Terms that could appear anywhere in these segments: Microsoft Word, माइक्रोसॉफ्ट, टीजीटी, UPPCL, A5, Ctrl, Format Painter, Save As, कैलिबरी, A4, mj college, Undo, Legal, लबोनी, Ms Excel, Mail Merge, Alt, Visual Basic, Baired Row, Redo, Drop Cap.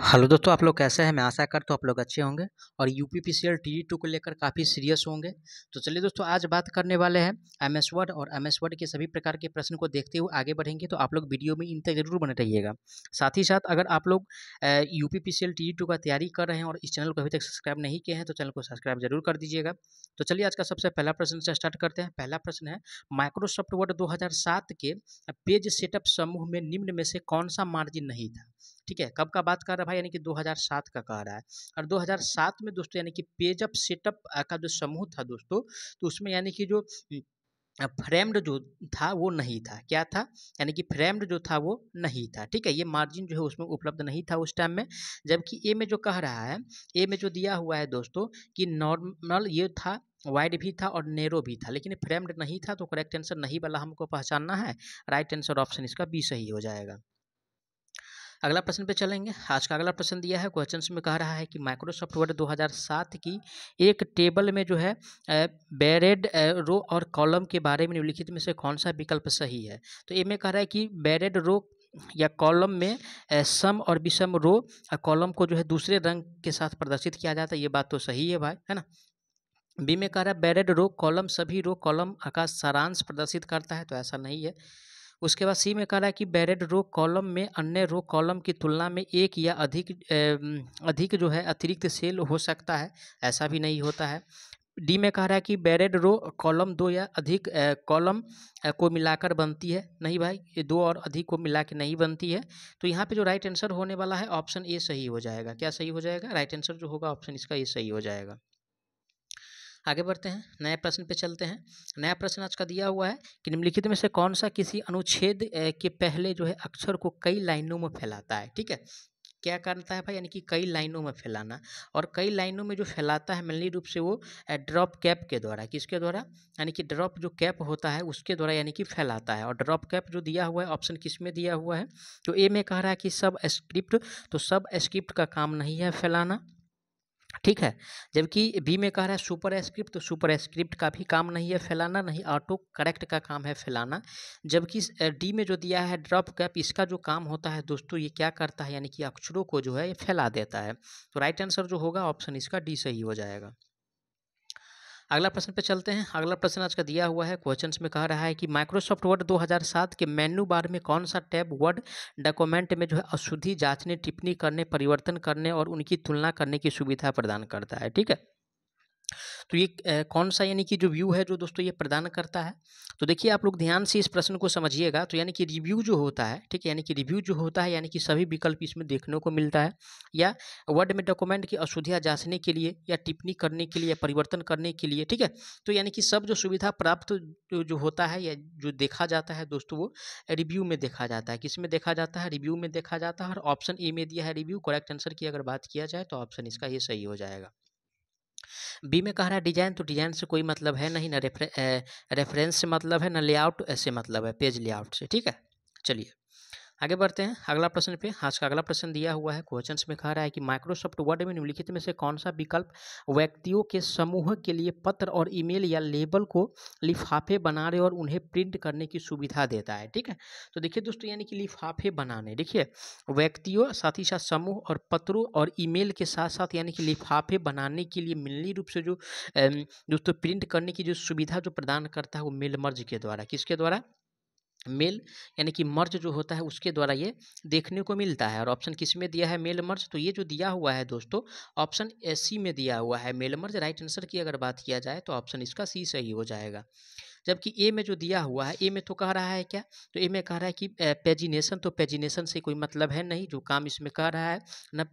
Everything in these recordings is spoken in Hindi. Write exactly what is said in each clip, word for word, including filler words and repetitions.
हेलो दोस्तों, आप लोग कैसे हैं? मैं आशा करता हूँ आप लोग अच्छे होंगे और यूपीपीसीएल टीजीटी को लेकर काफ़ी सीरियस होंगे। तो चलिए दोस्तों, आज बात करने वाले हैं एमएस वर्ड और एमएस वर्ड के सभी प्रकार के प्रश्न को देखते हुए आगे बढ़ेंगे। तो आप लोग वीडियो में इन तक जरूर बने रहिएगा। साथ ही साथ अगर आप लोग यूपीपीसीएल टीजीटी का तैयारी कर रहे हैं और इस चैनल को अभी तक सब्सक्राइब नहीं किए हैं तो चैनल को सब्सक्राइब जरूर कर दीजिएगा। तो चलिए आज का सबसे पहला प्रश्न से स्टार्ट करते हैं। पहला प्रश्न है, माइक्रोसॉफ्ट वर्ड दो हज़ार सात के पेज सेटअप समूह में निम्न में से कौन सा मार्जिन नहीं था? ठीक है, कब का बात कर रहा है भाई? यानी कि दो हज़ार सात का कह रहा है। और दो हज़ार सात में दोस्तों यानी कि पेजअप सेटअप का जो समूह था दोस्तों, तो उसमें यानी कि जो फ्रेम्ड जो था वो नहीं था। क्या था? यानी कि फ्रेम्ड जो था वो नहीं था। ठीक है, ये मार्जिन जो है उसमें उपलब्ध नहीं था उस टाइम में। जबकि ए में जो कह रहा है, ए में जो दिया हुआ है दोस्तों कि नॉर्मल ये था, वाइड भी था और नेरो भी था, लेकिन फ्रेम्ड नहीं था। तो करेक्ट आंसर नहीं वाला हमको पहचानना है। राइट आंसर ऑप्शन इसका बी सही हो जाएगा। अगला प्रश्न पे चलेंगे। आज का अगला प्रश्न दिया है, क्वेश्चन में कह रहा है कि माइक्रोसॉफ्ट वर्ड दो हज़ार सात की एक टेबल में जो है बैरेड रो और कॉलम के बारे में निम्नलिखित में से कौन सा विकल्प सही है? तो ए में कह रहा है कि बैरेड रो या कॉलम में सम और विषम रो कॉलम को जो है दूसरे रंग के साथ प्रदर्शित किया जाता है। ये बात तो सही है भाई, है ना। बी में कह रहा है बैरेड रो कॉलम सभी रो कॉलम का सारांश प्रदर्शित करता है, तो ऐसा नहीं है। उसके बाद सी में कह रहा है कि बैरेड रो कॉलम में अन्य रो कॉलम की तुलना में एक या अधिक अधिक जो है अतिरिक्त सेल हो सकता है, ऐसा भी नहीं होता है। डी में कह रहा है कि बैरेड रो कॉलम दो या अधिक कॉलम को मिलाकर बनती है। नहीं भाई, ये दो और अधिक को मिला के नहीं बनती है। तो यहाँ पे जो राइट आंसर होने वाला है ऑप्शन ए सही हो जाएगा। क्या सही हो जाएगा? राइट आंसर जो होगा ऑप्शन इसका ये सही हो जाएगा। आगे बढ़ते हैं, नए प्रश्न पे चलते हैं। नया प्रश्न आज का दिया हुआ है कि निम्नलिखित में से कौन सा किसी अनुच्छेद के पहले जो है अक्षर को कई लाइनों में फैलाता है? ठीक है, क्या करता है भाई? यानी कि कई लाइनों में फैलाना। और कई लाइनों में जो फैलाता है मेनली रूप से वो ड्रॉप कैप के द्वारा। किसके द्वारा? यानी कि ड्रॉप जो कैप होता है उसके द्वारा यानी कि फैलाता है। और ड्रॉप कैप जो दिया हुआ है ऑप्शन किस में दिया हुआ है? तो ए में कह रहा है कि सब स्क्रिप्ट, तो सब स्क्रिप्ट का काम नहीं है फैलाना। ठीक है, जबकि बी में कह रहा है सुपर स्क्रिप्ट, तो सुपर स्क्रिप्ट का भी काम नहीं है फैलाना, नहीं ऑटो करेक्ट का काम है फैलाना। जबकि डी में जो दिया है ड्रॉप कैप, इसका जो काम होता है दोस्तों ये क्या करता है? यानी कि अक्षरों को जो है ये फैला देता है। तो राइट आंसर जो होगा ऑप्शन इसका डी सही हो जाएगा। अगला प्रश्न पे चलते हैं। अगला प्रश्न आज का दिया हुआ है, क्वेश्चंस में कह रहा है कि माइक्रोसॉफ्ट वर्ड दो हज़ार सात के मेन्यू बार में कौन सा टैब वर्ड डॉक्यूमेंट में जो है अशुद्धि जांचने, टिप्पणी करने, परिवर्तन करने और उनकी तुलना करने की सुविधा प्रदान करता है? ठीक है, तो ये ए, कौन सा यानी कि जो व्यू है जो दोस्तों ये प्रदान करता है? तो देखिए आप लोग ध्यान से इस प्रश्न को समझिएगा। तो यानी कि रिव्यू जो होता है, ठीक है, यानी कि रिव्यू जो होता है यानी कि सभी विकल्प इसमें देखने को मिलता है। या वर्ड में डॉक्यूमेंट की अशुद्धियाँ जांचने के लिए या टिप्पणी करने के लिए, परिवर्तन करने के लिए। ठीक है, तो यानी कि सब जो सुविधा प्राप्त जो, जो होता है या जो देखा जाता है दोस्तों वो रिव्यू में देखा जाता है। किस में देखा जाता है? रिव्यू में देखा जाता है। और ऑप्शन ए में दिया है रिव्यू। करेक्ट आंसर की अगर बात किया जाए तो ऑप्शन इसका ये सही हो जाएगा। बी में कह रहा है डिजाइन, तो डिजाइन से कोई मतलब है नहीं, ना रेफरे, ए, रेफरेंस से मतलब है, ना लेआउट से मतलब है, पेज लेआउट से। ठीक है, चलिए आगे बढ़ते हैं अगला प्रश्न पे। आज का अगला प्रश्न दिया हुआ है, क्वेश्चंस में कह रहा है कि माइक्रोसॉफ्ट वर्ड में निम्नलिखित में से कौन सा विकल्प व्यक्तियों के समूह के लिए पत्र और ईमेल या लेबल को लिफाफे बनाने और उन्हें प्रिंट करने की सुविधा देता है? ठीक है, तो देखिए दोस्तों यानी कि लिफाफे बनाने, देखिए व्यक्तियों साथ ही साथ समूह और पत्रों और ईमेल के साथ साथ यानी कि लिफाफे बनाने के लिए मिलनी रूप से जो दोस्तों प्रिंट करने की जो सुविधा जो प्रदान करता है वो मेल मर्ज के द्वारा। किसके द्वारा? मेल यानी कि मर्ज जो होता है उसके द्वारा ये देखने को मिलता है। और ऑप्शन किस में दिया है? Mail merge. तो ये जो दिया हुआ है दोस्तों ऑप्शन सी में दिया हुआ है मेल मर्ज। राइट आंसर की अगर बात किया जाए तो ऑप्शन इसका सी सही हो जाएगा। जबकि ए में जो दिया हुआ है, ए में तो कह रहा है क्या? तो ए में कह रहा है कि पेजिनेशन, तो पेजिनेशन से कोई मतलब है नहीं, जो काम इसमें कह रहा है ना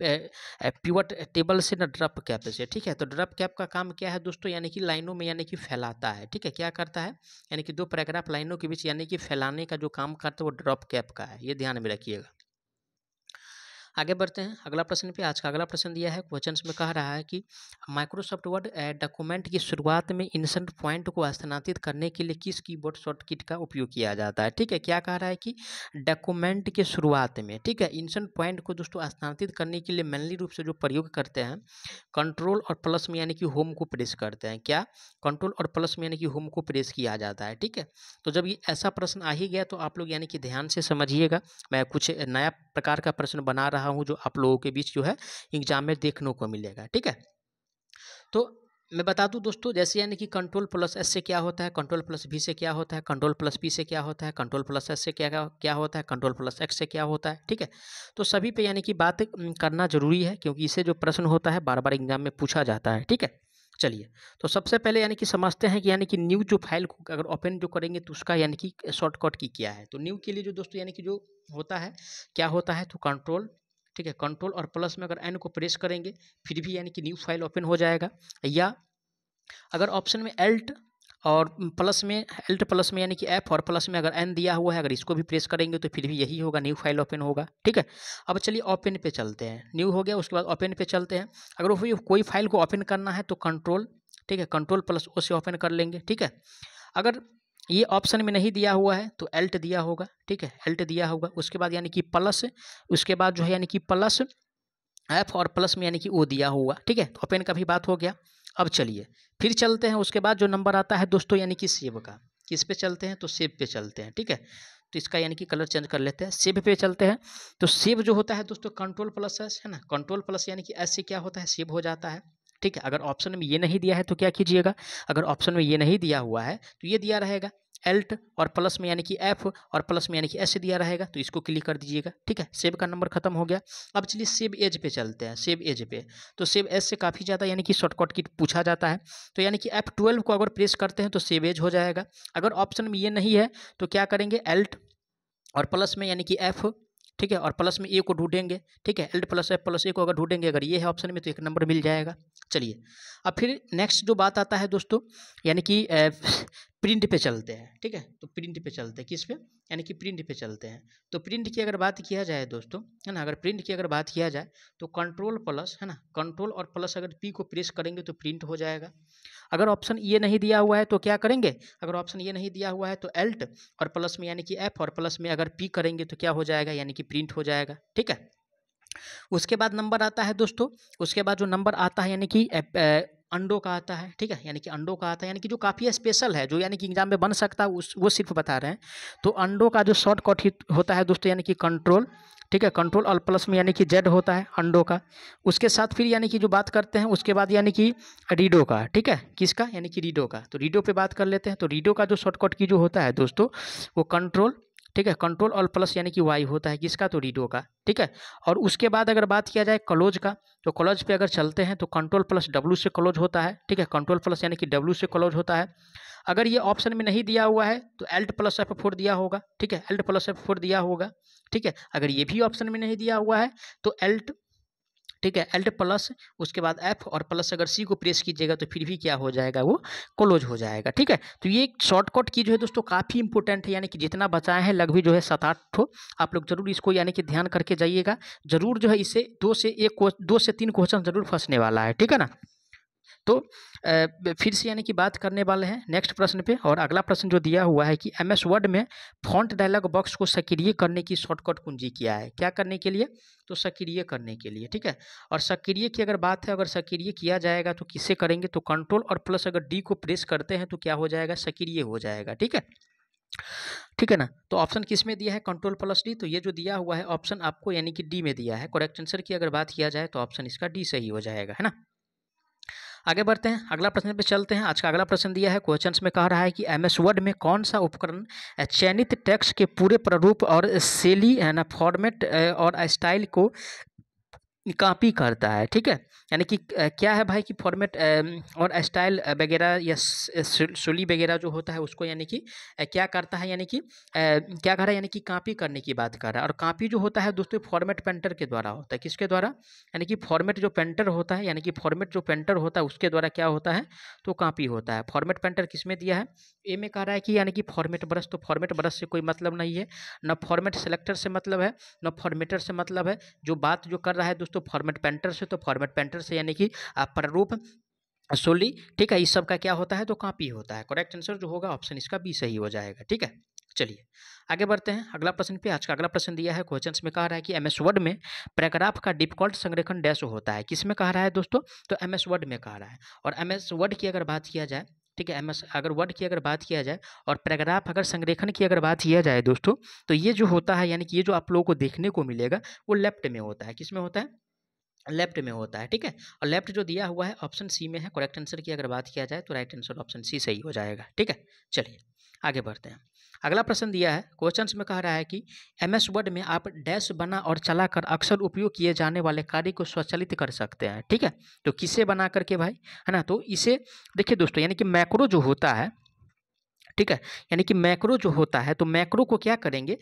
पिवट टेबल से, ना ड्रॉप कैप से। ठीक है, तो ड्रॉप कैप का काम क्या है दोस्तों? यानी कि लाइनों में यानी कि फैलाता है। ठीक है, क्या करता है? यानी कि दो पैराग्राफ लाइनों के बीच यानी कि फैलाने का जो काम करता है वो ड्रॉप कैप का है, ये ध्यान में रखिएगा। आगे बढ़ते हैं अगला प्रश्न पे। आज का अगला प्रश्न दिया है, क्वेश्चंस में कह रहा है कि माइक्रोसॉफ्ट वर्ड डॉक्यूमेंट की शुरुआत में इंसर्ट पॉइंट को स्थानांतरित करने के लिए किस कीबोर्ड शॉर्टकट का उपयोग किया जाता है? ठीक है, क्या कह रहा है कि डॉक्यूमेंट के शुरुआत में, ठीक है, इंसर्ट पॉइंट को दोस्तों स्थानांतरित करने के लिए मेनली रूप से जो प्रयोग करते हैं कंट्रोल और प्लस में यानी कि होम को प्रेस करते हैं। क्या? कंट्रोल और प्लस में यानी कि होम को प्रेस किया जाता है। ठीक है, तो जब ये ऐसा प्रश्न आ ही गया तो आप लोग यानी कि ध्यान से समझिएगा। मैं कुछ नया प्रकार का प्रश्न बना रहा रहा हूँ, जो आप लोगों के बीच जो है एग्जाम में देखने को मिलेगा। ठीक है, तो मैं बता दूं दोस्तों, जैसे यानी कि कंट्रोल प्लस एस से क्या होता है, कंट्रोल प्लस बी से क्या होता है, कंट्रोल प्लस पी से क्या होता है, कंट्रोल प्लस एस से क्या क्या होता है, कंट्रोल प्लस एक्स से क्या होता है। ठीक है, तो सभी पे यानी कि बात करना जरूरी है, क्योंकि इसे जो प्रश्न होता है बार बार एग्जाम में पूछा जाता है। ठीक है, चलिए तो सबसे पहले यानी कि समझते हैं कि यानी कि न्यू जो फाइल को अगर ओपन जो करेंगे तो उसका यानी कि शॉर्टकट की क्या है। तो न्यू के लिए जो दोस्तों यानी कि जो होता है क्या होता है, तो कंट्रोल, ठीक है, कंट्रोल और प्लस में अगर एन को प्रेस करेंगे फिर भी यानी कि न्यू फाइल ओपन हो जाएगा, या अगर ऑप्शन में एल्ट और प्लस में एल्ट प्लस में यानी कि एफ और प्लस में अगर एन दिया हुआ है, अगर इसको भी प्रेस करेंगे तो फिर भी यही होगा, न्यू फाइल ओपन होगा। ठीक है, अब चलिए ओपन पे चलते हैं, न्यू हो गया, उसके बाद ओपन पे चलते हैं। अगर वो कोई फाइल को ओपन करना है तो कंट्रोल, ठीक है, कंट्रोल प्लस ओ से ओपन कर लेंगे। ठीक है, अगर ये ऑप्शन में नहीं दिया हुआ है तो एल्ट दिया होगा, ठीक है, एल्ट दिया होगा, उसके बाद यानी कि प्लस, उसके बाद जो है यानी कि प्लस एफ और प्लस में यानी कि ओ दिया होगा। ठीक है, तो ओपन का भी बात हो गया। अब चलिए फिर चलते हैं, उसके बाद जो नंबर आता है दोस्तों यानी कि सेव का, किस पे चलते हैं, तो सेव पे चलते हैं। ठीक है, तो इसका यानी कि कलर चेंज कर लेते हैं, सेव पे चलते हैं। तो सेव जो होता है दोस्तों कंट्रोल प्लस एस है ना, कंट्रोल प्लस यानी कि एस से क्या होता है, सेव हो जाता है। ठीक है, अगर ऑप्शन में ये नहीं दिया है तो क्या कीजिएगा, अगर ऑप्शन में ये नहीं दिया हुआ है तो ये दिया रहेगा एल्ट और प्लस में यानी कि एफ और प्लस में यानी कि एस दिया रहेगा, तो इसको क्लिक कर दीजिएगा। ठीक है, सेव का नंबर खत्म हो गया। अब चलिए सेव एज पे चलते हैं, सेव एज पे तो सेव एज से काफ़ी ज़्यादा यानी कि शॉर्टकट की पूछा जाता है। तो यानी कि एफ ट्वेल्व को अगर प्रेस करते हैं तो सेव एज हो जाएगा। अगर ऑप्शन में ये नहीं है तो क्या करेंगे, एल्ट और प्लस में यानी कि एफ, ठीक है, और प्लस में ए को ढूंढेंगे। ठीक है, alt plus F plus A को अगर ढूंढेंगे, अगर ये है ऑप्शन में तो एक नंबर मिल जाएगा। चलिए अब फिर नेक्स्ट जो बात आता है दोस्तों यानी कि प्रिंट पे चलते हैं। ठीक है, तो प्रिंट पे चलते हैं, किस पे, यानी कि प्रिंट पे चलते हैं। तो प्रिंट की अगर बात किया जाए दोस्तों है ना, अगर प्रिंट की अगर बात किया जाए तो कंट्रोल प्लस है ना, कंट्रोल और प्लस अगर पी को प्रेस करेंगे तो प्रिंट हो जाएगा। अगर ऑप्शन ये नहीं दिया हुआ है तो क्या करेंगे, अगर ऑप्शन ये नहीं दिया हुआ है तो एल्ट और प्लस में यानी कि एफ और प्लस में अगर पी करेंगे तो क्या हो जाएगा, यानी कि प्रिंट हो जाएगा। ठीक है, उसके बाद नंबर आता है दोस्तों, उसके बाद जो नंबर आता है यानी कि अंडो का आता है। ठीक है, यानी कि अंडो का आता है यानी कि जो काफ़ी स्पेशल है, जो यानी कि एग्जाम में बन सकता है, उस वो सिर्फ बता रहे हैं। तो अंडो का जो शॉर्टकट होता है दोस्तों यानी कि कंट्रोल, ठीक है, कंट्रोल और प्लस में यानी कि जेड होता है अंडो का। उसके साथ फिर यानी कि जो बात करते हैं उसके बाद यानी कि रीडो का, ठीक है, किसका, यानी कि रीडो का। तो रीडो पे बात कर लेते हैं। तो रीडो का जो शॉर्टकट की जो होता है दोस्तों वो कंट्रोल, ठीक है, कंट्रोल और प्लस यानी कि वाई होता है, किसका, तो रीडो का। ठीक है, और उसके बाद अगर बात किया जाए क्लोज का, तो क्लोज पे अगर चलते हैं तो कंट्रोल प्लस डब्ल्यू से क्लोज होता है। ठीक है, कंट्रोल प्लस यानी कि डब्ल्यू से क्लोज होता है। अगर ये ऑप्शन में नहीं दिया हुआ है तो एल्ट प्लस एफ फोर दिया होगा। ठीक है, एल्ट प्लस एफ फोर दिया होगा। ठीक है, अगर ये भी ऑप्शन में नहीं दिया हुआ है तो एल्ट, ठीक है, एल्ट प्लस उसके बाद एफ और प्लस अगर सी को प्रेस कीजिएगा तो फिर भी क्या हो जाएगा, वो क्लोज हो जाएगा। ठीक है, तो ये शॉर्टकट की जो है दोस्तों काफ़ी इंपॉर्टेंट है, यानी कि जितना बचाए हैं लगभग जो है सात आठ ठो, आप लोग जरूर इसको यानी कि ध्यान करके जाइएगा, जरूर जो है इसे दो से एक दो से तीन क्वेश्चन जरूर फंसने वाला है। ठीक है ना, तो फिर से यानी कि बात करने वाले हैं नेक्स्ट प्रश्न पे। और अगला प्रश्न जो दिया हुआ है कि एम एस वर्ड में फॉन्ट डायलॉग बॉक्स को सक्रिय करने की शॉर्टकट कुंजी क्या है, क्या करने के लिए, तो सक्रिय करने के लिए। ठीक है, और सक्रिय की अगर बात है, अगर सक्रिय किया जाएगा तो किससे करेंगे, तो कंट्रोल और प्लस अगर डी को प्रेस करते हैं तो क्या हो जाएगा, सक्रिय हो जाएगा। ठीक है, ठीक है ना, तो ऑप्शन किस में दिया है, कंट्रोल प्लस डी, तो ये जो दिया हुआ है ऑप्शन आपको यानी कि डी में दिया है। करेक्ट आंसर की अगर बात किया जाए तो ऑप्शन इसका डी सही हो जाएगा, है ना। आगे बढ़ते हैं, अगला प्रश्न पे चलते हैं। आज का अगला प्रश्न दिया है, क्वेश्चंस में कह रहा है कि एम एस वर्ड में कौन सा उपकरण चयनित टेक्स्ट के पूरे प्रारूप और शैली है ना, फॉर्मेट और स्टाइल को कॉपी करता है। ठीक है, यानी कि क्या है भाई कि फॉर्मेट और स्टाइल वगैरह या शैली वगैरह जो होता है उसको यानी कि क्या करता है, यानी कि क्या कह रहा है, यानी कि कॉपी करने की बात कर रहा है। और कॉपी जो होता है दोस्तों फॉर्मेट पेंटर के द्वारा होता है, किसके द्वारा, यानी कि फॉर्मेट जो पेंटर होता है, यानी कि फॉर्मेट जो पेंटर होता है उसके द्वारा क्या होता है, तो कॉपी होता है। फॉर्मेट पेंटर किस में दिया है, ए में कह रहा है कि यानी कि फॉर्मेट ब्रश, तो फॉर्मेट ब्रश से कोई मतलब नहीं है, ना फॉर्मेट सेलेक्टर से मतलब है, ना फॉर्मेटर से मतलब है। जो बात जो कर रहा है दोस्तों फॉर्मेट पेंटर से, तो फॉर्मेट पेंटर से यानी कि प्रारूप शैली, ठीक है, इस सब का क्या होता है, तो कॉपी होता है। करेक्ट आंसर जो होगा ऑप्शन इसका बी सही हो जाएगा। ठीक है, चलिए आगे बढ़ते हैं अगला प्रश्न पे। आज का अगला प्रश्न दिया है, क्वेश्चंस में कह रहा है कि एमएस वर्ड में पैराग्राफ का डिफॉल्ट संरेखण डैश होता है, किस में कह रहा है दोस्तों, तो एमएस वर्ड में कह रहा है। और एमएस वर्ड की अगर बात किया जाए, ठीक है। एम एस अगर वर्ड की अगर बात किया जाए और पैराग्राफ अगर संरेखण की अगर बात किया जाए दोस्तों, तो ये जो होता है यानी कि ये जो आप लोगों को देखने को मिलेगा वो लेफ्ट में होता है। किस में होता है? लेफ्ट में होता है, ठीक है। और लेफ्ट जो दिया हुआ है ऑप्शन सी में है। करेक्ट आंसर की अगर बात किया जाए तो राइट आंसर ऑप्शन सी सही हो जाएगा, ठीक है। चलिए आगे बढ़ते हैं। अगला प्रश्न दिया है, क्वेश्चंस में कह रहा है कि एम एस वर्ड में आप डैश बना और चलाकर अक्सर उपयोग किए जाने वाले कार्य को स्वचालित कर सकते हैं, ठीक है। तो किसे बना करके भाई, है ना। तो इसे देखिए दोस्तों, यानी कि मैक्रो जो होता है, ठीक है, यानी कि मैक्रो जो होता है, तो मैक्रो को क्या करेंगे,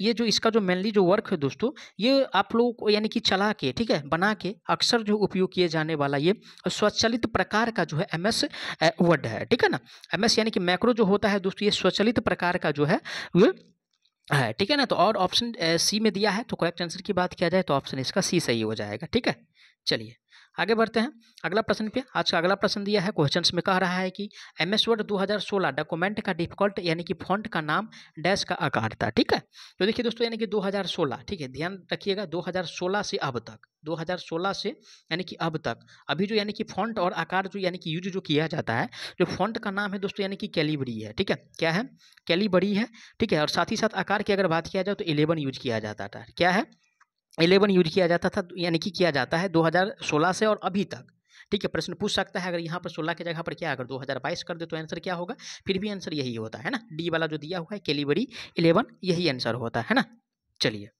ये जो इसका जो मेनली जो वर्क है दोस्तों, ये आप लोगों को यानी कि चला के, ठीक है, बना के अक्सर जो उपयोग किए जाने वाला ये स्वचालित प्रकार का जो है एम एस वर्ड है, ठीक है ना। एम एस यानी कि मैक्रो जो होता है दोस्तों, ये स्वचालित प्रकार का जो है ये है, ठीक है ना। तो और ऑप्शन सी में दिया है, तो करेक्ट आंसर की बात किया जाए तो ऑप्शन इसका सी सही हो जाएगा, ठीक है। चलिए आगे बढ़ते हैं अगला प्रश्न पे। आज का अगला प्रश्न दिया है, क्वेश्चंस में कह रहा है कि एम एस वर्ड दो हज़ार सोलह डॉक्यूमेंट का डिफॉल्ट यानी कि फॉन्ट का नाम डैश का आकार था, ठीक है। तो देखिए दोस्तों, यानी कि दो हज़ार सोलह, ठीक है, ध्यान रखिएगा दो हज़ार सोलह से अब तक, दो हज़ार सोलह से यानी कि अब तक अभी जो यानी कि फॉन्ट और आकार जो यानी कि यूज जो किया जाता है, जो फॉन्ट का नाम है दोस्तों यानी कि कैलिबरी है, ठीक है। क्या है? कैलिबरी है, ठीक है। और साथ ही साथ आकार की अगर बात किया जाए तो इलेवन यूज किया जाता था। क्या है? इलेवन यूज किया जाता था, यानी कि किया जाता है दो हज़ार सोलह से और अभी तक, ठीक है। प्रश्न पूछ सकता है अगर यहाँ पर सोलह की जगह पर क्या अगर दो हज़ार बाईस कर दे तो आंसर क्या होगा, फिर भी आंसर यही होता है ना। डी वाला जो दिया हुआ है कैलिबरी इलेवन, यही आंसर होता है ना। चलिए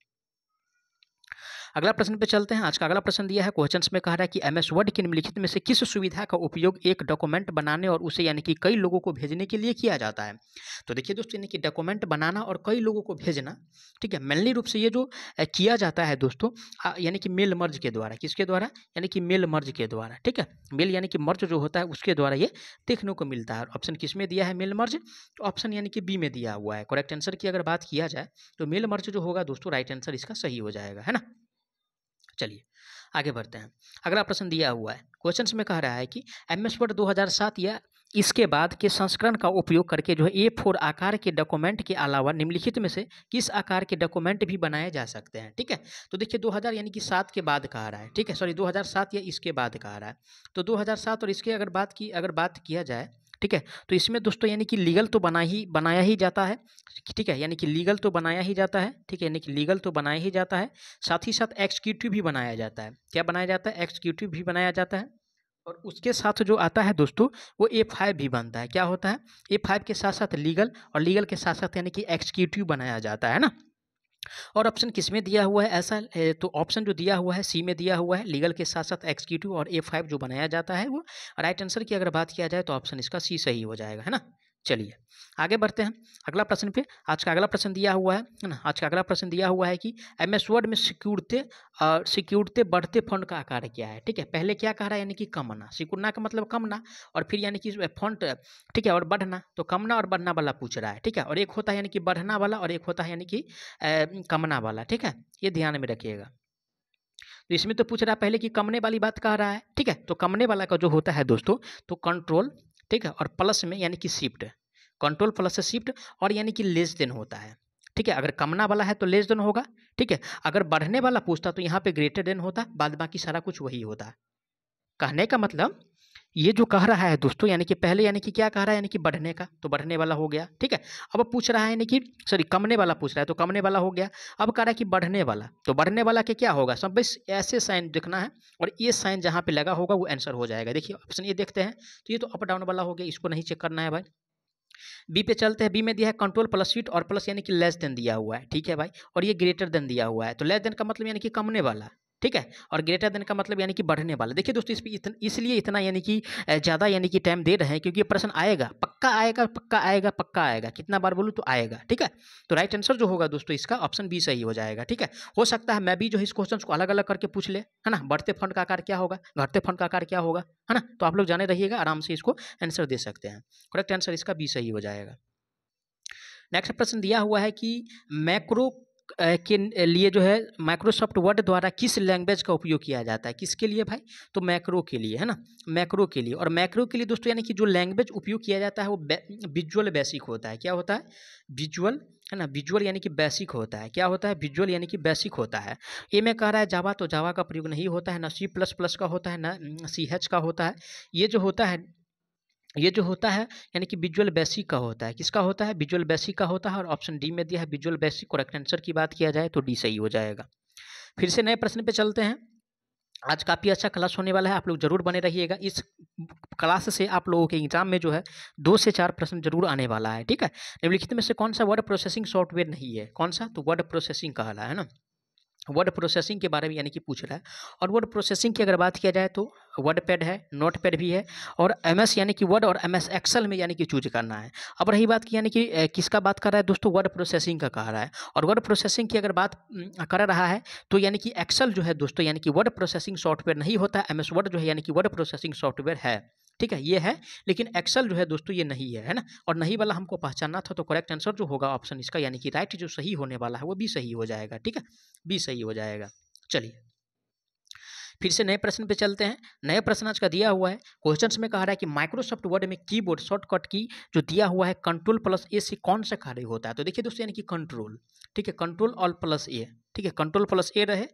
अगला प्रश्न पे चलते हैं। आज का अगला प्रश्न दिया है, क्वेश्चंस में कह रहा है कि एम एस वर्ड के निम्नलिखित में से किस सुविधा का उपयोग एक डॉक्यूमेंट बनाने और उसे यानी कि कई लोगों को भेजने के लिए किया जाता है। तो देखिए दोस्तों, यानी कि डॉक्यूमेंट बनाना और कई लोगों को भेजना, ठीक है, मेनली रूप से ये जो किया जाता है दोस्तों यानी कि मेल मर्ज के द्वारा। किसके द्वारा? यानी कि मेल मर्ज के द्वारा, ठीक है। मेल यानी कि मर्ज जो होता है उसके द्वारा ये देखने को मिलता है। ऑप्शन किस में दिया है? Mail merge. तो ऑप्शन यानी कि बी में दिया हुआ है। करेक्ट आंसर की अगर बात किया जाए तो मेल मर्ज जो होगा दोस्तों, राइट आंसर इसका सही हो जाएगा, है ना। चलिए आगे बढ़ते हैं। अगला प्रश्न दिया हुआ है, क्वेश्चंस में कह रहा है कि एम एस वर्ड दो हज़ार सात या इसके बाद के संस्करण का उपयोग करके जो है ए फोर आकार के डॉक्यूमेंट के अलावा निम्नलिखित में से किस आकार के डॉक्यूमेंट भी बनाए जा सकते हैं, ठीक है। तो देखिए दो हज़ार यानी कि सात के बाद कह रहा है, ठीक है, सॉरी दो हज़ार सात या इसके बाद कह रहा है। तो दो हज़ार सात और इसके अगर बात की अगर बात किया जाए, ठीक है, तो इसमें दोस्तों यानी कि लीगल तो बना ही बनाया ही जाता है, ठीक है, यानी कि लीगल तो बनाया ही जाता है, ठीक है, यानी कि लीगल तो बनाया ही जाता है। साथ ही साथ एक्जीक्यूटिव भी बनाया जाता है। क्या बनाया जाता है? एक्जीक्यूटिव भी बनाया जाता है। और उसके साथ जो आता है दोस्तों वो ए फाइव भी बनता है। क्या होता है? ए फाइव के साथ साथ लीगल और लीगल के साथ साथ यानी कि एक्जीक्यूटिव बनाया जाता है ना। और ऑप्शन किस में दिया हुआ है ऐसा है, तो ऑप्शन जो दिया हुआ है सी में दिया हुआ है। लीगल के साथ साथ एक्जीक्यूटिव और ए फाइव जो बनाया जाता है वो राइट आंसर की अगर बात किया जाए तो ऑप्शन इसका सी सही हो जाएगा, है ना। चलिए आगे बढ़ते हैं अगला प्रश्न पे। आज का अगला प्रश्न दिया हुआ है ना, आज का अगला प्रश्न दिया हुआ है कि एम एस वर्ड में सिक्योरते और सिक्योरते बढ़ते फॉन्ट का आकार क्या है, ठीक है। पहले क्या कह रहा है? यानी कि कमना, सिकुड़ना का मतलब कमना, और फिर यानी कि फॉन्ट, ठीक है, और बढ़ना। तो कमना और बढ़ना वाला पूछ रहा है, ठीक है। और एक होता है यानी कि बढ़ना वाला और एक होता है यानी कि कमना वाला, ठीक है, ये ध्यान में रखिएगा। तो इसमें तो पूछ रहा है पहले कि कमने वाली बात कह रहा है, ठीक है। तो कमने वाला का जो होता है दोस्तों तो कंट्रोल, ठीक है, और प्लस में यानी कि शिफ्ट, कंट्रोल प्लस शिफ्ट, और यानी कि लेस देन होता है, ठीक है। अगर कमना वाला है तो लेस देन होगा, ठीक है। अगर बढ़ने वाला पूछता तो यहाँ पे ग्रेटर देन होता, बाद बाकी सारा कुछ वही होता। कहने का मतलब ये जो कह रहा है दोस्तों यानी कि पहले यानी कि क्या कह रहा है? यानी कि बढ़ने का, तो बढ़ने वाला हो गया, ठीक है। अब पूछ रहा है यानी कि सॉरी कमने वाला पूछ रहा है तो कमने वाला हो गया। अब कह रहा है कि बढ़ने वाला, तो बढ़ने वाला के क्या होगा? सब बस ऐसे साइन देखना है और ये साइन जहाँ पे लगा होगा वो आंसर हो जाएगा। देखिए ऑप्शन ये देखते हैं तो ये तो अप डाउन वाला हो गया, इसको नहीं चेक करना है भाई। बी पे चलते हैं। बी में दिया है कंट्रोल प्लस शिफ्ट और प्लस यानी कि लेस देन दिया हुआ है, ठीक है भाई, और ये ग्रेटर देन दिया हुआ है। तो लेस देन का मतलब यानी कि कमने वाला, ठीक है, और ग्रेटर देन का मतलब यानी कि बढ़ने वाला। देखिए दोस्तों इस पे इतन, इसलिए इतना यानी कि ज़्यादा यानी कि टाइम दे रहे हैं क्योंकि ये प्रश्न आएगा, पक्का आएगा, पक्का आएगा, पक्का आएगा, कितना बार बोलूँ तो आएगा, ठीक है। तो राइट आंसर जो होगा दोस्तों इसका ऑप्शन बी सही हो जाएगा, ठीक है। हो सकता है मैं भी जो इस क्वेश्चन को अलग अलग करके पूछ ले, है ना। बढ़ते फॉन्ट का आकार क्या होगा, घटते फॉन्ट का आकार क्या होगा, है ना। तो आप लोग जाने रहिएगा, आराम से इसको आंसर दे सकते हैं। करेक्ट आंसर इसका बी सही हो जाएगा। नेक्स्ट प्रश्न दिया हुआ है कि मैक्रो के लिए जो है माइक्रोसॉफ्ट वर्ड द्वारा किस लैंग्वेज का उपयोग किया जाता है। किसके लिए भाई? तो मैक्रो के लिए, है ना, मैक्रो के लिए। और मैक्रो के लिए दोस्तों यानी कि जो लैंग्वेज उपयोग किया जाता है वो विजुअल बेसिक होता है। क्या होता है? विजुअल, है ना, विजुअल यानी कि बेसिक होता है। क्या होता है? विजुअल यानी कि बेसिक होता है। ए में कह रहा है जावा, तो जावा का प्रयोग नहीं होता है, ना सी प्लस प्लस का होता है, ना सी एच का होता है। ये जो होता है ये जो होता है यानी कि विजुअल बेसिक का होता है, किसका होता है? विजुअल बेसिक का होता है। और ऑप्शन डी में दिया है विजुअल बेसिक। करेक्ट आंसर की बात किया जाए तो डी सही हो जाएगा। फिर से नए प्रश्न पे चलते हैं। आज काफ़ी अच्छा क्लास होने वाला है, आप लोग जरूर बने रहिएगा। इस क्लास से आप लोगों के एग्जाम में जो है दो से चार प्रश्न जरूर आने वाला है, ठीक है। निम्नलिखित में से कौन सा वर्ड प्रोसेसिंग सॉफ्टवेयर नहीं है? कौन सा? तो वर्ड प्रोसेसिंग कहा रहा है ना, वर्ड प्रोसेसिंग के बारे में यानी कि पूछ रहा है। और वर्ड प्रोसेसिंग की अगर बात किया जाए तो वर्ड पैड है, नोट पैड भी है, और एम एस यानी कि वर्ड और एम एस एक्सेल में यानी कि चूज करना है। अब रही बात की यानी कि किसका बात कर रहा है दोस्तों, वर्ड प्रोसेसिंग का कह रहा है। और वर्ड प्रोसेसिंग की अगर बात कर रहा है तो यानी कि एक्सेल जो है दोस्तों यानी कि वर्ड प्रोसेसिंग सॉफ्टवेयर नहीं होता है। एम एस वर्ड जो है यानी कि वर्ड प्रोसेसिंग सॉफ्टवेयर है, ठीक है, ये है, लेकिन एक्सेल जो है दोस्तों ये नहीं है, है ना। और नहीं वाला हमको पहचानना था, तो करेक्ट आंसर जो होगा ऑप्शन इसका यानी कि राइट जो सही होने वाला है वो भी सही हो जाएगा, ठीक है, भी सही हो जाएगा। चलिए फिर से नए प्रश्न पे चलते हैं। नया प्रश्न आज का दिया हुआ है, क्वेश्चंस में कह रहा है कि माइक्रोसॉफ्ट वर्ड में कीबोर्ड शॉर्टकट की जो दिया हुआ है कंट्रोल प्लस ए से कौन सा कार्य होता है? तो देखिए दोस्तों यानी कि कंट्रोल, ठीक है, कंट्रोल ऑल प्लस ए, ठीक है, कंट्रोल प्लस ए रहे,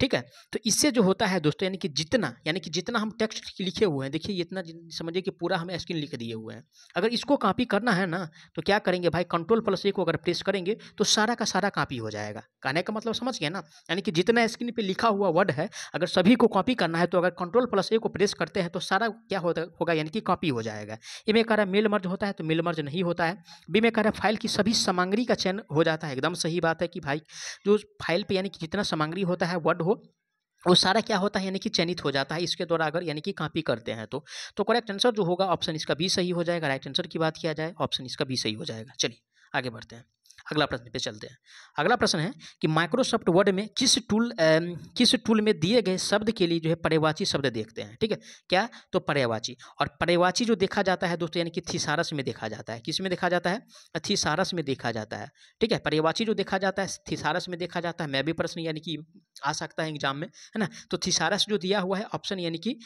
ठीक है। तो इससे जो होता है दोस्तों यानी कि जितना यानी कि जितना हम टेक्स्ट लिखे हुए हैं, देखिए इतना समझिए कि पूरा हम स्क्रीन लिख दिए हुए हैं, अगर इसको कॉपी करना है ना तो क्या करेंगे भाई, कंट्रोल प्लस ए को अगर प्रेस करेंगे तो सारा का सारा कॉपी हो जाएगा। कहने का मतलब समझ गए ना, यानी कि जितना स्क्रीन पर लिखा हुआ वर्ड है अगर सभी को कॉपी करना है तो अगर कंट्रोल प्लस ए को प्रेस करते हैं तो सारा क्या होगा यानी कि कॉपी हो जाएगा। ए में कह रहा है मेल मर्ज होता है, तो मेल मर्ज नहीं होता है। बी में कह रहा है फाइल की सभी सामग्री का चयन हो जाता है, एकदम सही बात है कि भाई जो फाइल पे यानी कि जितना सामग्री होता है वर्ड हो वो सारा क्या होता है यानी कि चयनित हो जाता है, इसके द्वारा अगर यानी कि कॉपी करते हैं तो तो करेक्ट आंसर जो होगा ऑप्शन इसका भी सही हो जाएगा। राइट आंसर की बात किया जाए ऑप्शन इसका भी सही हो जाएगा। चलिए आगे बढ़ते हैं, अगला प्रश्न पे चलते हैं। अगला प्रश्न है कि माइक्रोसॉफ्ट वर्ड में किस टूल ए, किस टूल में दिए गए शब्द के लिए जो है पर्यायवाची शब्द देखते हैं, ठीक है, क्या? तो पर्यायवाची। और पर्यायवाची जो देखा जाता है दोस्तों यानी कि थीसारस में देखा जाता है। किस में देखा जाता है? थीसारस में देखा जाता है, ठीक है। पर्यायवाची जो देखा जाता है थीसारस में देखा जाता है। मैं भी प्रश्न यानी कि आ सकता है एग्जाम में, है ना। तो थीसारस जो दिया हुआ है ऑप्शन यानी कि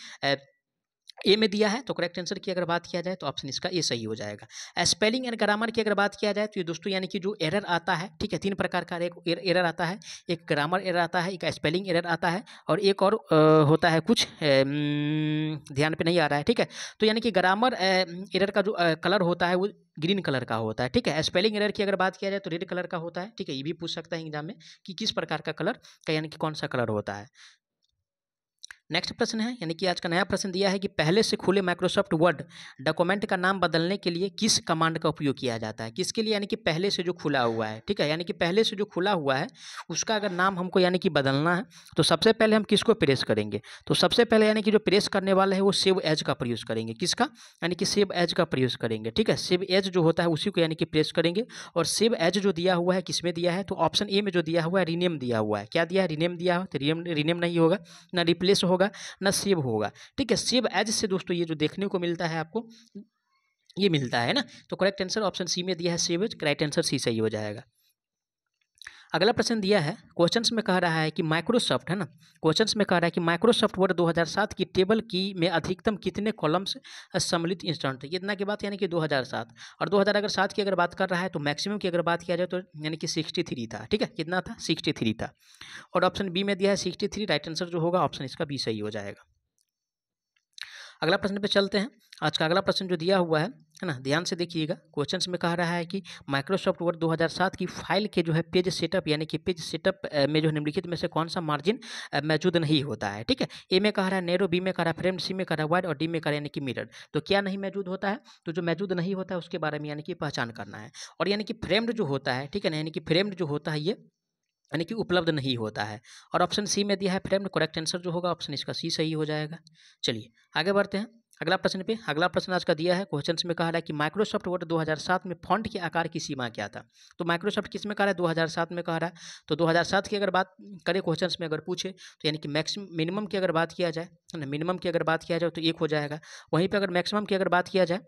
ए में दिया है, तो करेक्ट आंसर की अगर बात किया जाए तो ऑप्शन इसका ए सही हो जाएगा। स्पेलिंग एंड ग्रामर की अगर बात किया जाए तो ये दोस्तों यानी कि जो एरर आता है, ठीक है, तीन प्रकार का एक एरर आता है, एक ग्रामर एरर आता है, एक स्पेलिंग एरर आता है, और एक और आ, होता है कुछ ए, ध्यान पे नहीं आ रहा है, ठीक है। तो यानी कि ग्रामर एरर का जो आ, कलर होता है वो ग्रीन कलर का होता है, ठीक है। स्पेलिंग एरर की अगर बात किया जाए तो रेड कलर का होता है, ठीक है। ये भी पूछ सकता है एग्जाम में कि किस प्रकार का कलर का यानी कि कौन सा कलर होता है। नेक्स्ट प्रश्न है यानी कि आज का नया प्रश्न दिया है कि पहले से खुले माइक्रोसॉफ्ट वर्ड डॉक्यूमेंट का नाम बदलने के लिए किस कमांड का उपयोग किया जाता है? किसके लिए? यानी कि पहले से जो खुला हुआ है, ठीक है, यानी कि पहले से जो खुला हुआ है उसका अगर नाम हमको यानी कि बदलना है तो सबसे पहले हम किसको प्रेस करेंगे? तो सबसे पहले यानी कि जो प्रेस करने वाले हैं वो सेव एज का प्रयोग करेंगे। किसका? यानी कि सेव एज का प्रयोग करेंगे, ठीक है। सेव एज जो होता है उसी को यानी कि प्रेस करेंगे। और सेव एज जो दिया हुआ है किस में दिया है? तो ऑप्शन ए में जो दिया हुआ है रीनेम दिया हुआ है। क्या दिया है? रीनेम दिया हुआ है। रीनेम रीनेम नहीं होगा, ना रिप्लेस होगा, ना सेव होगा, ठीक है। सेव एज से दोस्तों ये जो देखने को मिलता है आपको ये मिलता है ना, तो करेक्ट आंसर ऑप्शन सी में दिया है save as. Correct answer C सही हो जाएगा। अगला प्रश्न दिया है, क्वेश्चंस में कह रहा है कि माइक्रोसॉफ्ट है ना क्वेश्चंस में कह रहा है कि माइक्रोसॉफ्ट वर्ड दो हज़ार सात की टेबल की में अधिकतम कितने कॉलम्स सम्मिलित इंस्टेंट है? कितना की बात यानी कि दो हज़ार सात, और दो हज़ार अगर सात की अगर बात कर रहा है तो मैक्सिमम की अगर बात किया जाए तो यानी कि तिरसठ था, ठीक है। कितना था? तिरसठ था। और ऑप्शन बी में दिया है तिरसठ। राइट आंसर जो होगा ऑप्शन इसका बी सही हो जाएगा। अगला प्रश्न पे चलते हैं। आज का अगला प्रश्न जो दिया हुआ है है ना, ध्यान से देखिएगा। क्वेश्चंस में कह रहा है कि माइक्रोसॉफ्ट वर्ड दो हज़ार सात की फाइल के जो है पेज सेटअप यानी कि पेज सेटअप में जो निम्नलिखित में से कौन सा मार्जिन मौजूद नहीं होता है, ठीक है। ए में कह रहा है नैरो, बी में कह रहा है फ्रेम, सी में कह रहा है वाइड, और डी में कह रहा है यानी कि मिरर। तो क्या नहीं मौजूद होता है? तो जो मौजूद नहीं होता है उसके बारे में यानी कि पहचान करना है। और यानी कि फ्रेम्ड जो होता है, ठीक है ना, यानी कि फ्रेम्ड जो होता है ये यानी कि उपलब्ध नहीं होता है। और ऑप्शन सी में दिया है फ्रेम्ड। करेक्ट आंसर जो होगा ऑप्शन इसका सी सही हो जाएगा। चलिए आगे बढ़ते हैं अगला प्रश्न पे। अगला प्रश्न आज का दिया है, क्वेश्चंस में कहा है कि माइक्रोसॉफ्ट वर्ड दो हज़ार सात में फॉन्ट के आकार की सीमा क्या था? तो माइक्रोसॉफ्ट किस में कह रहा है? दो हज़ार सात में कह रहा है। तो दो हज़ार सात की अगर बात करें क्वेश्चंस में अगर पूछे तो यानी कि मैक्सिमम मिनिमम की अगर बात किया जाए है ना, मिनिमम की अगर बात किया जाए तो एक हो जाएगा। वहीं पर अगर मैक्सिमम की अगर बात किया जाए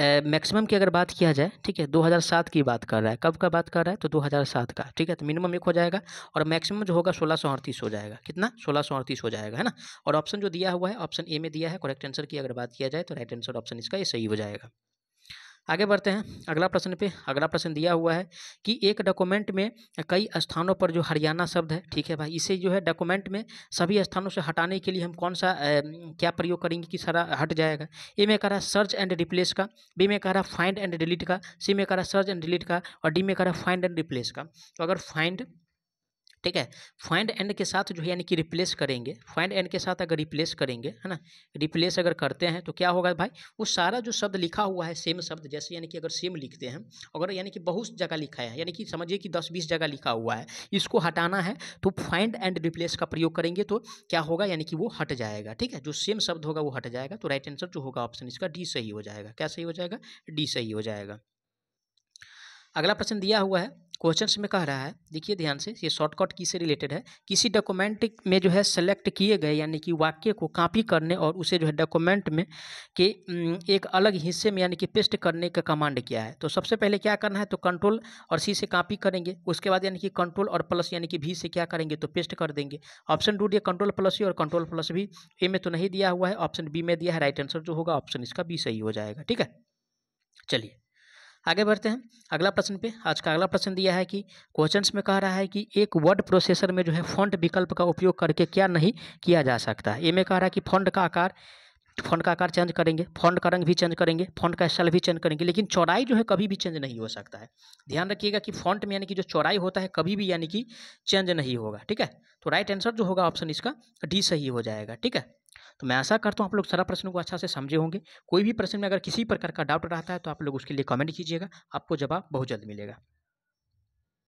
मैक्सिमम की अगर बात किया जाए ठीक है, दो हज़ार सात की बात कर रहा है। कब का बात कर रहा है? तो दो हज़ार सात का, ठीक है। तो मिनिमम एक हो जाएगा और मैक्सिमम जो होगा सोलह सौ अड़तीस हो जाएगा। कितना? सोलह सौ अड़तीस हो जाएगा, है ना। और ऑप्शन जो दिया हुआ है ऑप्शन ए में दिया है। करेक्ट आंसर की अगर बात किया जाए तो राइट आंसर ऑप्शन इसका ये सही हो जाएगा। आगे बढ़ते हैं अगला प्रश्न पे। अगला प्रश्न दिया हुआ है कि एक डॉक्यूमेंट में कई स्थानों पर जो हरियाणा शब्द है, ठीक है भाई, इसे जो है डॉक्यूमेंट में सभी स्थानों से हटाने के लिए हम कौन सा ए, क्या प्रयोग करेंगे कि सारा हट जाएगा। ए में कह रहा सर्च एंड रिप्लेस का, बी में कह रहा फाइंड एंड डिलीट का, सी में कह रहा सर्च एंड डिलीट का, और डी में कह रहा फाइंड एंड रिप्लेस का। तो अगर फाइंड, ठीक है, फाइंड एंड के साथ जो है यानी कि रिप्लेस करेंगे, फाइंड एंड के साथ अगर रिप्लेस करेंगे, है ना, रिप्लेस अगर करते हैं तो क्या होगा भाई, वो सारा जो शब्द लिखा हुआ है सेम शब्द, जैसे यानी कि अगर सेम लिखते हैं, अगर यानी कि बहुत जगह लिखा है, यानी कि समझिए कि दस बीस जगह लिखा हुआ है, इसको हटाना है तो फाइंड एंड रिप्लेस का प्रयोग करेंगे तो क्या होगा यानी कि वो हट जाएगा। ठीक है, जो सेम शब्द होगा वो हट जाएगा। तो राइट आंसर जो होगा ऑप्शन इसका डी सही हो जाएगा। क्या सही हो जाएगा? डी सही हो जाएगा। अगला प्रश्न दिया हुआ है, क्वेश्चंस में कह रहा है, देखिए ध्यान से, ये शॉर्टकट की से रिलेटेड है। किसी डॉक्यूमेंट में जो है सेलेक्ट किए गए यानी कि वाक्य को कॉपी करने और उसे जो है डॉक्यूमेंट में के एक अलग हिस्से में यानी कि पेस्ट करने का कमांड किया है। तो सबसे पहले क्या करना है, तो कंट्रोल और सी से कॉपी करेंगे, उसके बाद यानी कि कंट्रोल और प्लस यानी कि भी से क्या करेंगे तो पेस्ट कर देंगे। Option two D control plus ही और कंट्रोल प्लस भी। ए में तो नहीं दिया हुआ है, ऑप्शन बी में दिया है। राइट आंसर जो होगा ऑप्शन इसका बी सही हो जाएगा। ठीक है, चलिए आगे बढ़ते हैं अगला प्रश्न पे। आज का अगला प्रश्न दिया है कि क्वेश्चंस में कह रहा है कि एक वर्ड प्रोसेसर में जो है फॉन्ट विकल्प का उपयोग करके क्या नहीं किया जा सकता है। ए में कह रहा है कि फॉन्ट का आकार, फॉन्ट का आकार चेंज करेंगे, फॉन्ट का रंग भी चेंज करेंगे, फॉन्ट का स्टाइल भी चेंज करेंगे, लेकिन चौड़ाई जो है कभी भी चेंज नहीं हो सकता है। ध्यान रखिएगा कि फॉन्ट में यानी कि जो चौड़ाई होता है कभी भी यानी कि चेंज नहीं होगा। ठीक है, तो राइट आंसर जो होगा ऑप्शन इसका डी सही हो जाएगा। ठीक है, तो मैं आशा करता हूँ आप लोग सारा प्रश्न को अच्छा से समझे होंगे। कोई भी प्रश्न में अगर किसी प्रकार का डाउट रहता है तो आप लोग उसके लिए कमेंट कीजिएगा, आपको जवाब बहुत जल्द मिलेगा।